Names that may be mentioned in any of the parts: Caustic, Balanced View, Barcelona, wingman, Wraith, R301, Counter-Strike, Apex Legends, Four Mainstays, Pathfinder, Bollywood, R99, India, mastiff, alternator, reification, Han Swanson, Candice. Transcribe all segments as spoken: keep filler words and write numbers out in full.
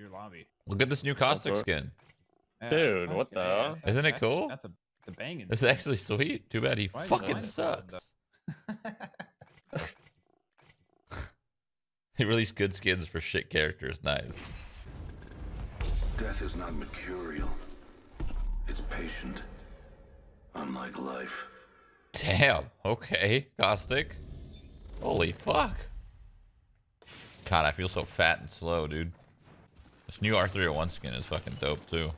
your lobby. Look at this new Caustic skin. Yeah, dude, what the hell? Yeah, isn't it cool? That's a, the banging. It's actually sweet. Too bad he why fucking sucks. They release good skins for shit characters. Nice. Death is not mercurial. It's patient. Unlike life. Damn. Okay, Caustic. Holy fuck. God, I feel so fat and slow, dude. This new R three oh one skin is fucking dope, too.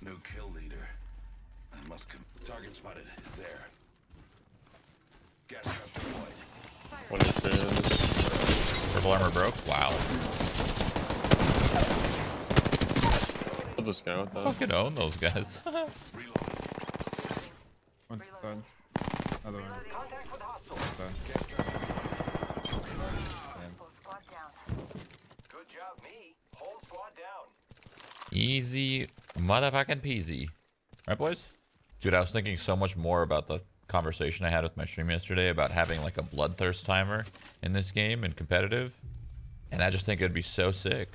New kill leader. I must come. Target spotted. There. Gas trap deployed. What is this? Purple armor broke? Wow. This guy, what the fucking own those guys. One's done. Another one. Done. Good job, me. Whole squad down. Easy motherfucking peasy. Right, boys? Dude, I was thinking so much more about the conversation I had with my stream yesterday about having like a bloodthirst timer in this game and competitive. And I just think it'd be so sick.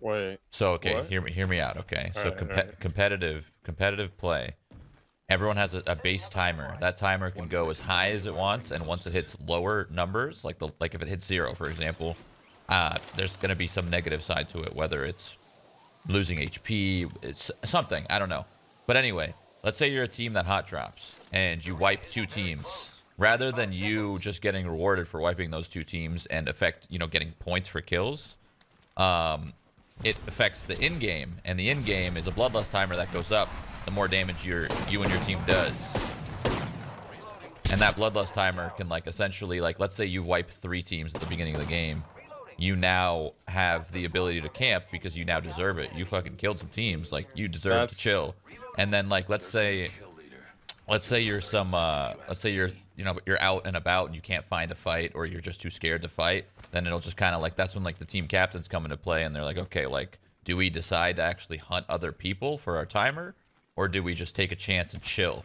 Wait. So okay, what? hear me hear me out, okay? All so right, comp right. competitive competitive play. Everyone has a, a base timer. That timer can go as high as it wants, and once it hits lower numbers, like the like if it hits zero, for example, uh there's going to be some negative side to it, whether it's losing H P, it's something, I don't know. But anyway, let's say you're a team that hot drops and you wipe two teams. Rather than you just getting rewarded for wiping those two teams and affect, you know, getting points for kills, um it affects the in game, and the in game is a bloodlust timer that goes up the more damage your you and your team does. And that bloodlust timer can like essentially like let's say you wipe three teams at the beginning of the game, you now have the ability to camp because you now deserve it. You fucking killed some teams, like you deserve That's... to chill. And then like let's say let's say you're some uh let's say you're you know, you're out and about and you can't find a fight, or you're just too scared to fight, then it'll just kind of like, that's when like the team captains come into play and they're like, okay, like, do we decide to actually hunt other people for our timer, or do we just take a chance and chill?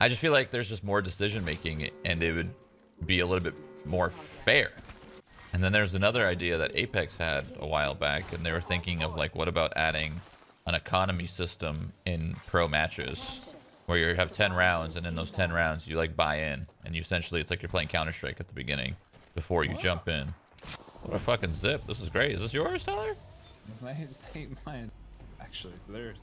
I just feel like there's just more decision making and it would be a little bit more fair. And then there's another idea that Apex had a while back, and they were thinking of like, what about adding an economy system in pro matches? Where you have ten rounds, and in those ten rounds you like buy in, and you essentially it's like you're playing Counter-Strike at the beginning before you jump in. What a fucking zip. This is great. Is this yours, Tyler? I hate mine. Actually, it's theirs.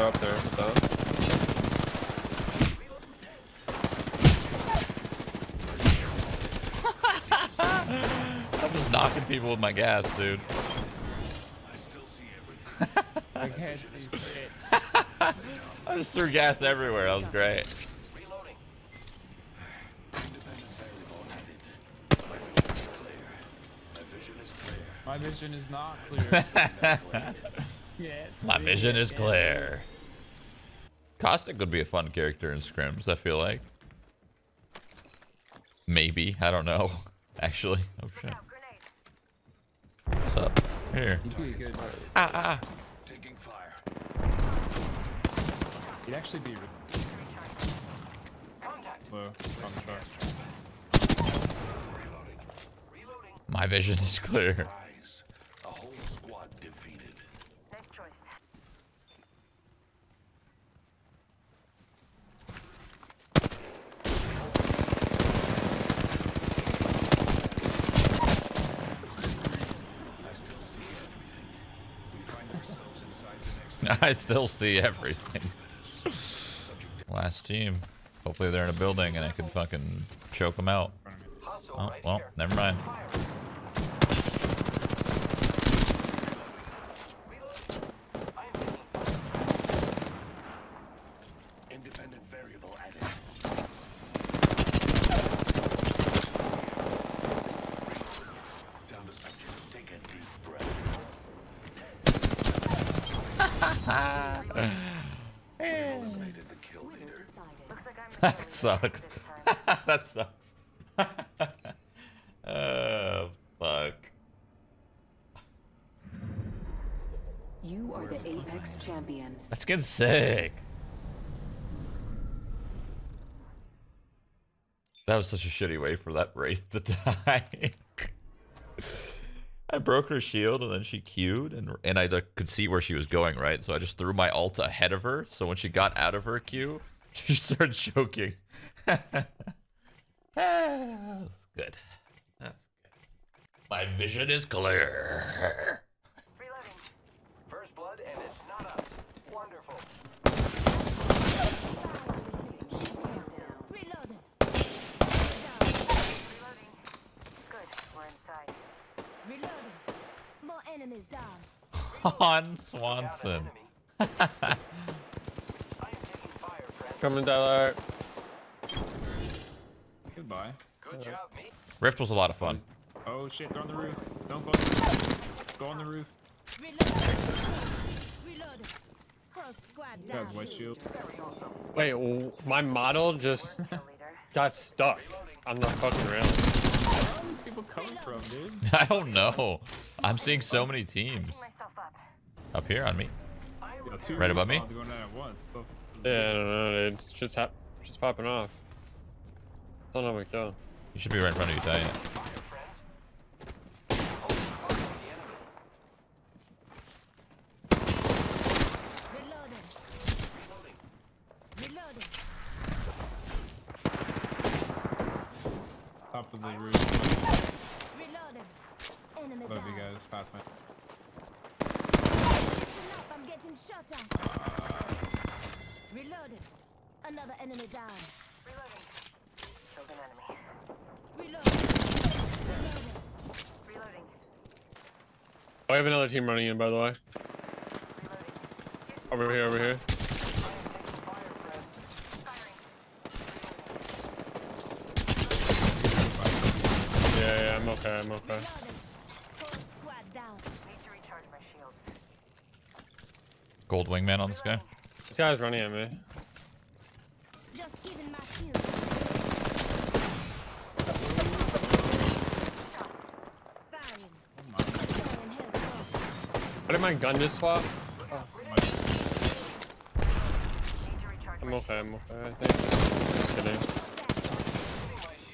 Up there, up. I'm just knocking people with my gas, dude. I still see everything. I can't see shit. I just threw gas everywhere. That was great. Reloading. My vision is not clear. My vision is clear. Caustic would be a fun character in scrims, I feel like. Maybe. I don't know. Actually. Oh shit. What's up? Here. Ah, ah. Taking fire. It'd actually be. Contact. Low. Reloading. Reloading. My vision is clear. A whole squad defeated. Nice choice. I still see everything. Last team. Hopefully they're in a building and I can fucking choke them out. Oh, well, never mind. Independent variable added. Down to spectrum. Take a deep breath. That sucks. That sucks. Oh, fuck. are the Apex champions. That skin's sick. That was such a shitty way for that Wraith to die. I broke her shield and then she queued and and I like, could see where she was going, right? So I just threw my ult ahead of her. So when she got out of her queue, she started choking. That's good. That's good. My vision is clear. Reloading. First blood and it's not us. Wonderful. Reloading. Reloading. Good. We're inside. Reloading. More enemies down. Han Swanson. I am taking fire, friend. Coming down. Goodbye. Good job, mate. Rift was a lot of fun. Oh shit, they're on the roof. Don't go. Go on the roof. Reload. Reload. Cross squad down. That's white shield. Wait, my model just got stuck on the fucking rail. Coming from, dude? I don't know. I'm seeing so many teams up here on me, yeah, right above me. Yeah, I don't know, dude. Shit's hap just popping off. I don't know where to go. You should be right in front of you, Ty. Top of the roof. Love you guys, Pathfinder. I'm getting shot at. Reloaded. Another enemy down. Reloading. Killed an enemy. Reloading. Reloading. Reloading. Oh, I have another team running in, by the way. Reloading. Over here, over here. Yeah, yeah, I'm okay, I'm okay. Gold wingman on this guy. This guy's running at me. Just giving my shield. What did my gun just swap? Oh. I'm okay, I'm okay, I think. Just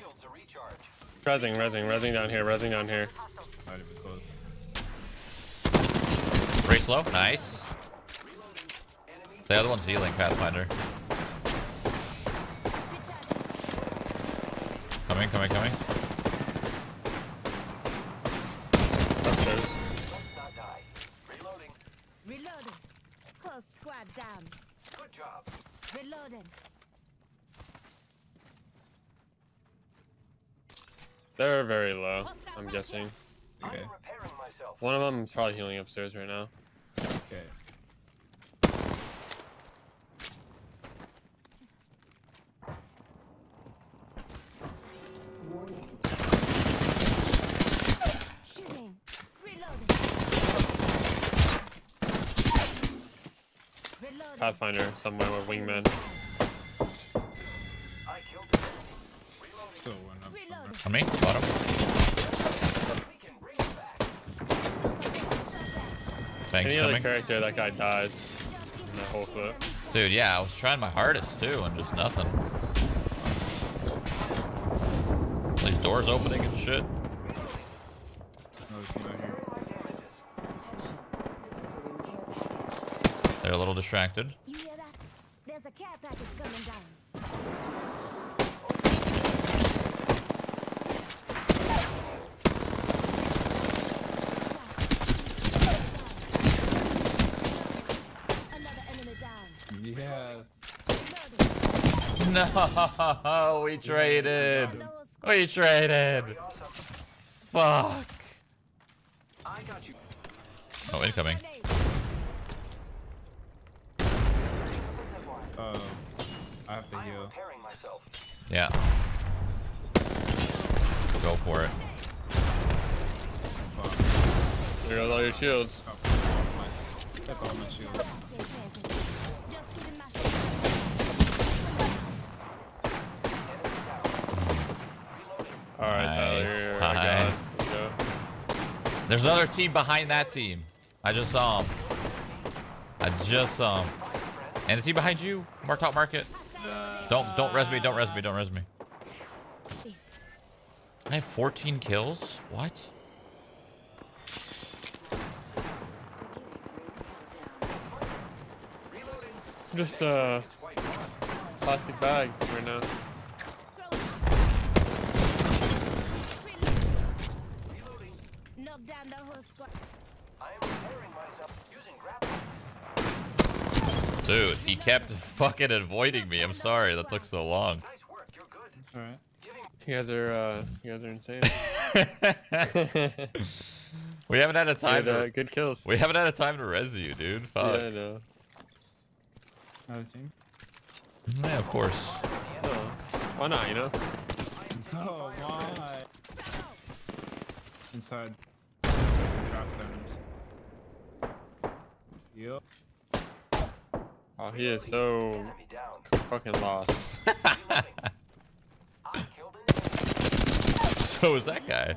kidding. Rezzing, rezzing, rezzing down here, rezzing down here. Very slow, nice. The other one's healing, Pathfinder. Coming, coming, coming. Upstairs. Reloading. Reloading. Close squad down. Good job. Reloading. They're very low, I'm guessing. Okay. One of them is probably healing upstairs right now. Okay. Pathfinder somewhere with wingman. I killed him. So one up on me, bottom. Thanks. Any other character, that guy dies in that whole clip. Dude, yeah, I was trying my hardest too, and just nothing. These doors opening and shit. They're a little distracted. You hear that? There's a care package coming down. Another enemy down. Yeah. No, we traded. We traded. Fuck. I got you. Oh, incoming. Uh, I have to I heal. Myself. Yeah. Go for it. Fuck. There goes all your shields. Oh, that's all my shields. Alright, nice Tyler. Time. Go. There's another team behind that team. I just saw him. I just saw him. And is he behind you? Mark top market. Uh, don't don't res me, don't res me, don't res me. I have fourteen kills? What? Just a plastic bag right now. Dude, he kept fucking avoiding me. I'm sorry, that took so long. Alright. You guys are uh you guys are insane. We haven't had a time good, to uh, good kills. We haven't had a time to res you, dude. Fuck. Yeah, I know. Yeah, of course. No. Why not, you know? Oh, why? Inside. There's some drop zones. Yep. Oh, he is so fucking lost. So is that guy.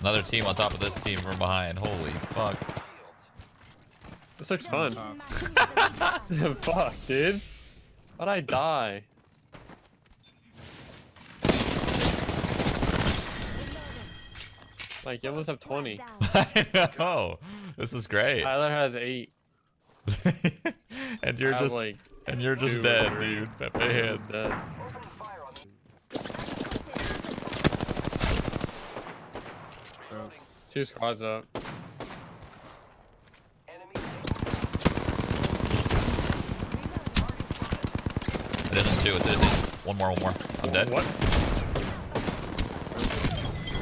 Another team on top of this team from behind. Holy fuck. This looks fun. Fuck, dude. How'd I die? Like, you almost have twenty. I know. This is great. Tyler has eight. And you're I just like, and you're just dude, dead, dude. Pepe hands. Dead. Two squads up. It doesn't do it, did it? One more, one more. I'm dead. What?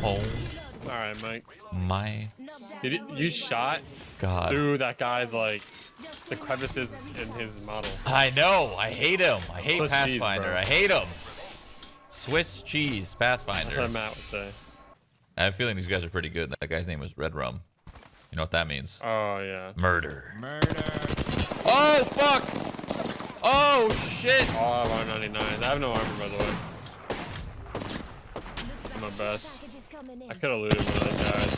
Oh. Alright, Mike. My. Did it, you shot God. through that guy's, like, the crevices in his model. I know. I hate him. I hate Swiss Pathfinder. Cheese, I hate him. Swiss cheese Pathfinder. That's what Matt would say. I have a feeling these guys are pretty good. That guy's name was Red Rum. You know what that means? Oh, yeah. Murder. Murder. Oh, fuck. Oh, shit. Oh, I have R ninety-nine. I have no armor, by the way. I'm my best. I could have looted one of the guys,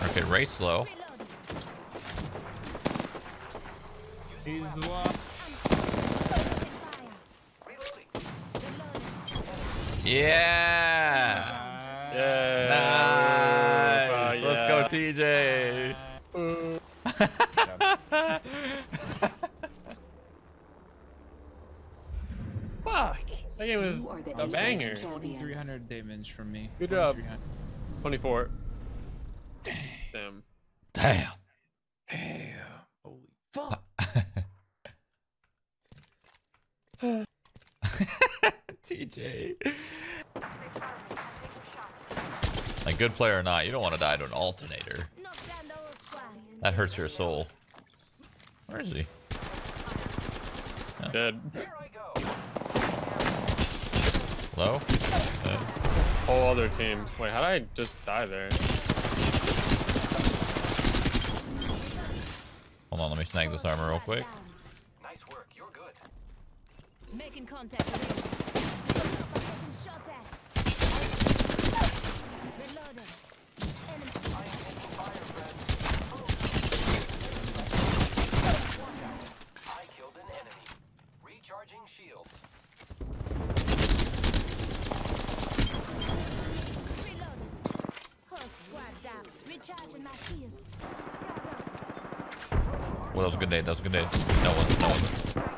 but... Okay, race slow. He's lost. Yeah. Yeah. Nice. Uh, Let's yeah. go, T J. Uh, Fuck. That game was a banger. twenty-three hundred damage from me. Good job. twenty-four. Damn. Damn. Damn. Damn. Holy fuck. T J. Like, good player or not, you don't want to die to an alternator. That hurts your soul. Where is he? Oh. Dead. Low? Dead. Whole other team. Wait, how did I just die there? Hold on, let me snag this armor real quick. Nice work, you're good. Making contact with him. Well, that was a good day. That was a good day. No one. No one.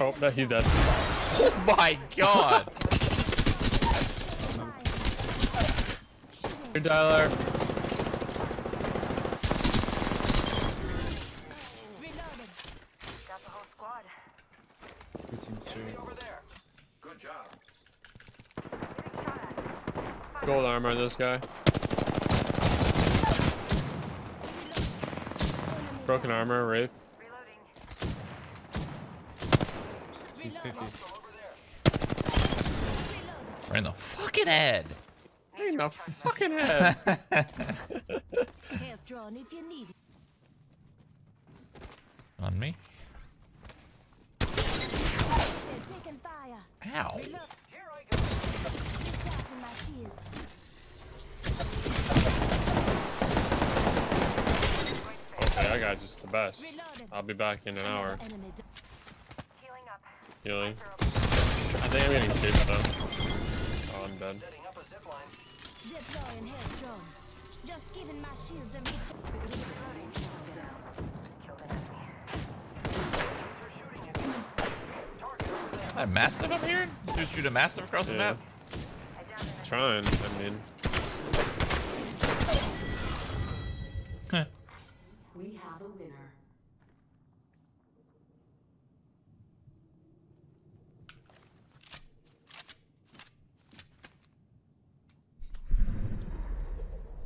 Oh, no, he's dead. Oh my god. Here, Tyler. Gold armor, this guy. Broken armor, Wraith. He's fifty. Right in the fucking head. Right in the fucking head. On me. Ow. Okay, that guy's just the best. I'll be back in an hour. Healing. I think I'm getting chased though. Oh, I'm dead. Just giving my shields a reach. A mastiff up here? You should shoot a mastiff across yeah. the map? I'm trying, I mean. Huh. We have a winner.